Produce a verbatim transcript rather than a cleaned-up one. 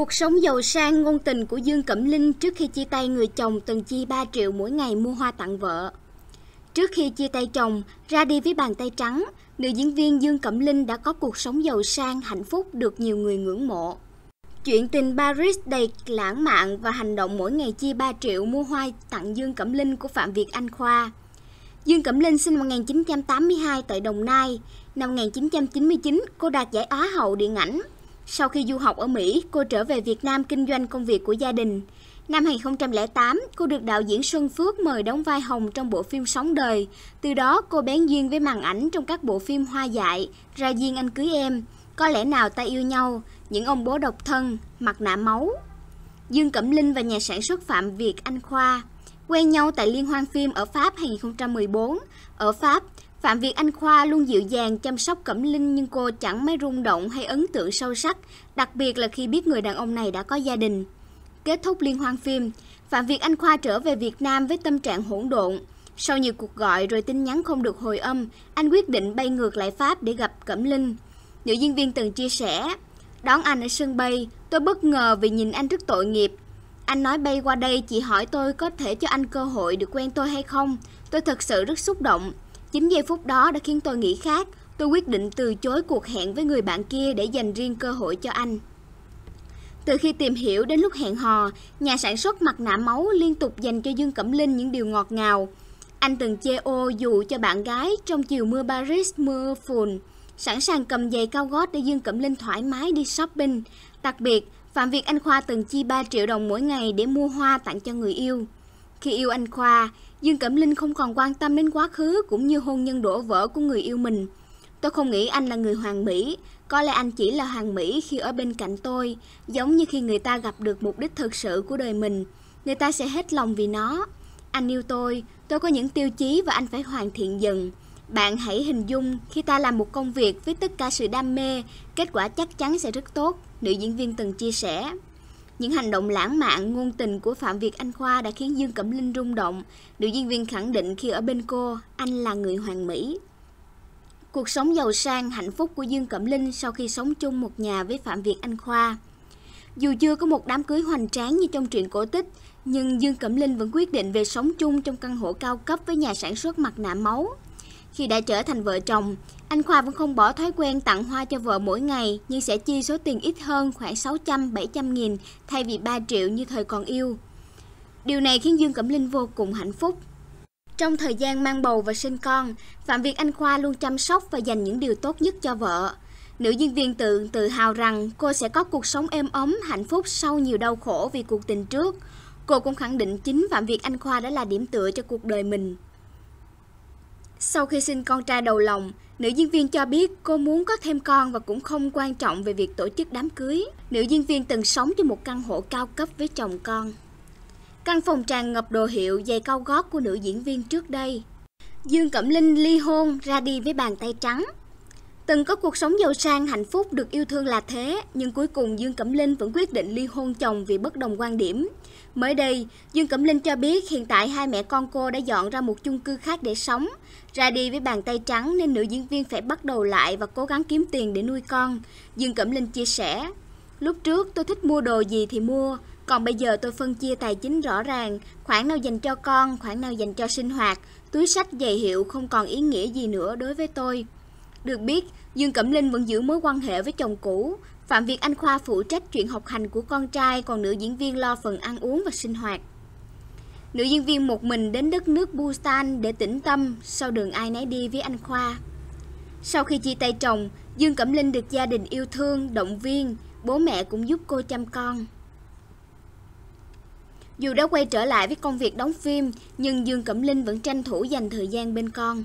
Cuộc sống giàu sang ngôn tình của Dương Cẩm Lynh trước khi chia tay người chồng từng chi ba triệu mỗi ngày mua hoa tặng vợ. Trước khi chia tay chồng, ra đi với bàn tay trắng, nữ diễn viên Dương Cẩm Lynh đã có cuộc sống giàu sang, hạnh phúc được nhiều người ngưỡng mộ. Chuyện tình Paris đầy lãng mạn và hành động mỗi ngày chia ba triệu mua hoa tặng Dương Cẩm Lynh của Phạm Việt Anh Khoa. Dương Cẩm Lynh sinh năm một nghìn chín trăm tám mươi hai tại Đồng Nai. Năm một nghìn chín trăm chín mươi chín, cô đạt giải Á hậu điện ảnh. Sau khi du học ở Mỹ, cô trở về Việt Nam kinh doanh công việc của gia đình. Năm hai nghìn không trăm lẻ tám, cô được đạo diễn Xuân Phước mời đóng vai Hồng trong bộ phim Sống Đời. Từ đó, cô bén duyên với màn ảnh trong các bộ phim Hoa Dại, Ra Duyên Anh Cưới Em, Có Lẽ Nào Ta Yêu Nhau, Những Ông Bố Độc Thân, Mặt Nạ Máu. Dương Cẩm Lynh và nhà sản xuất Phạm Việt Anh Khoa quen nhau tại liên hoan phim ở Pháp hai nghìn không trăm mười bốn. Ở Pháp, Phạm Việt Anh Khoa luôn dịu dàng chăm sóc Cẩm Lynh nhưng cô chẳng mấy rung động hay ấn tượng sâu sắc, đặc biệt là khi biết người đàn ông này đã có gia đình. Kết thúc liên hoan phim, Phạm Việt Anh Khoa trở về Việt Nam với tâm trạng hỗn độn. Sau nhiều cuộc gọi rồi tin nhắn không được hồi âm, anh quyết định bay ngược lại Pháp để gặp Cẩm Lynh. Nữ diễn viên từng chia sẻ, đón anh ở sân bay, tôi bất ngờ vì nhìn anh rất tội nghiệp. Anh nói bay qua đây, chị hỏi tôi có thể cho anh cơ hội được quen tôi hay không. Tôi thật sự rất xúc động. Chính giây phút đó đã khiến tôi nghĩ khác. Tôi quyết định từ chối cuộc hẹn với người bạn kia để dành riêng cơ hội cho anh. Từ khi tìm hiểu đến lúc hẹn hò, nhà sản xuất Mặt Nạ Máu liên tục dành cho Dương Cẩm Lynh những điều ngọt ngào. Anh từng chê ô dù cho bạn gái trong chiều mưa Paris mưa phùn, sẵn sàng cầm giày cao gót để Dương Cẩm Lynh thoải mái đi shopping. Đặc biệt, Phạm Việt Anh Khoa từng chi ba triệu đồng mỗi ngày để mua hoa tặng cho người yêu. Khi yêu anh Khoa, Dương Cẩm Lynh không còn quan tâm đến quá khứ cũng như hôn nhân đổ vỡ của người yêu mình. Tôi không nghĩ anh là người hoàn mỹ, có lẽ anh chỉ là hoàn mỹ khi ở bên cạnh tôi. Giống như khi người ta gặp được mục đích thực sự của đời mình, người ta sẽ hết lòng vì nó. Anh yêu tôi, tôi có những tiêu chí và anh phải hoàn thiện dần. Bạn hãy hình dung khi ta làm một công việc với tất cả sự đam mê, kết quả chắc chắn sẽ rất tốt, nữ diễn viên từng chia sẻ. Những hành động lãng mạn, ngôn tình của Phạm Việt Anh Khoa đã khiến Dương Cẩm Lynh rung động. Nữ diễn viên khẳng định khi ở bên cô, anh là người hoàn mỹ. Cuộc sống giàu sang, hạnh phúc của Dương Cẩm Lynh sau khi sống chung một nhà với Phạm Việt Anh Khoa. Dù chưa có một đám cưới hoành tráng như trong truyện cổ tích, nhưng Dương Cẩm Lynh vẫn quyết định về sống chung trong căn hộ cao cấp với nhà sản xuất Mặt Nạ Máu. Khi đã trở thành vợ chồng, anh Khoa vẫn không bỏ thói quen tặng hoa cho vợ mỗi ngày, nhưng sẽ chi số tiền ít hơn khoảng sáu trăm đến bảy trăm nghìn thay vì ba triệu như thời còn yêu. Điều này khiến Dương Cẩm Lynh vô cùng hạnh phúc. Trong thời gian mang bầu và sinh con, Phạm Việt Anh Khoa luôn chăm sóc và dành những điều tốt nhất cho vợ. Nữ diễn viên tự tự hào rằng cô sẽ có cuộc sống êm ấm, hạnh phúc sau nhiều đau khổ vì cuộc tình trước. Cô cũng khẳng định chính Phạm Việt Anh Khoa đã là điểm tựa cho cuộc đời mình. Sau khi sinh con trai đầu lòng, nữ diễn viên cho biết cô muốn có thêm con và cũng không quan trọng về việc tổ chức đám cưới. Nữ diễn viên từng sống trong một căn hộ cao cấp với chồng con. Căn phòng tràn ngập đồ hiệu, giày cao gót của nữ diễn viên trước đây. Dương Cẩm Lynh ly hôn, ra đi với bàn tay trắng. Từng có cuộc sống giàu sang, hạnh phúc, được yêu thương là thế, nhưng cuối cùng Dương Cẩm Lynh vẫn quyết định ly hôn chồng vì bất đồng quan điểm. Mới đây, Dương Cẩm Lynh cho biết hiện tại hai mẹ con cô đã dọn ra một chung cư khác để sống. Ra đi với bàn tay trắng nên nữ diễn viên phải bắt đầu lại và cố gắng kiếm tiền để nuôi con. Dương Cẩm Lynh chia sẻ, lúc trước tôi thích mua đồ gì thì mua, còn bây giờ tôi phân chia tài chính rõ ràng, khoản nào dành cho con, khoản nào dành cho sinh hoạt, túi xách giày hiệu không còn ý nghĩa gì nữa đối với tôi. Được biết, Dương Cẩm Lynh vẫn giữ mối quan hệ với chồng cũ. Phạm Việt Anh Khoa phụ trách chuyện học hành của con trai, còn nữ diễn viên lo phần ăn uống và sinh hoạt. Nữ diễn viên một mình đến đất nước Busan để tĩnh tâm sau đường ai nấy đi với anh Khoa. Sau khi chia tay chồng, Dương Cẩm Lynh được gia đình yêu thương, động viên, bố mẹ cũng giúp cô chăm con. Dù đã quay trở lại với công việc đóng phim, nhưng Dương Cẩm Lynh vẫn tranh thủ dành thời gian bên con.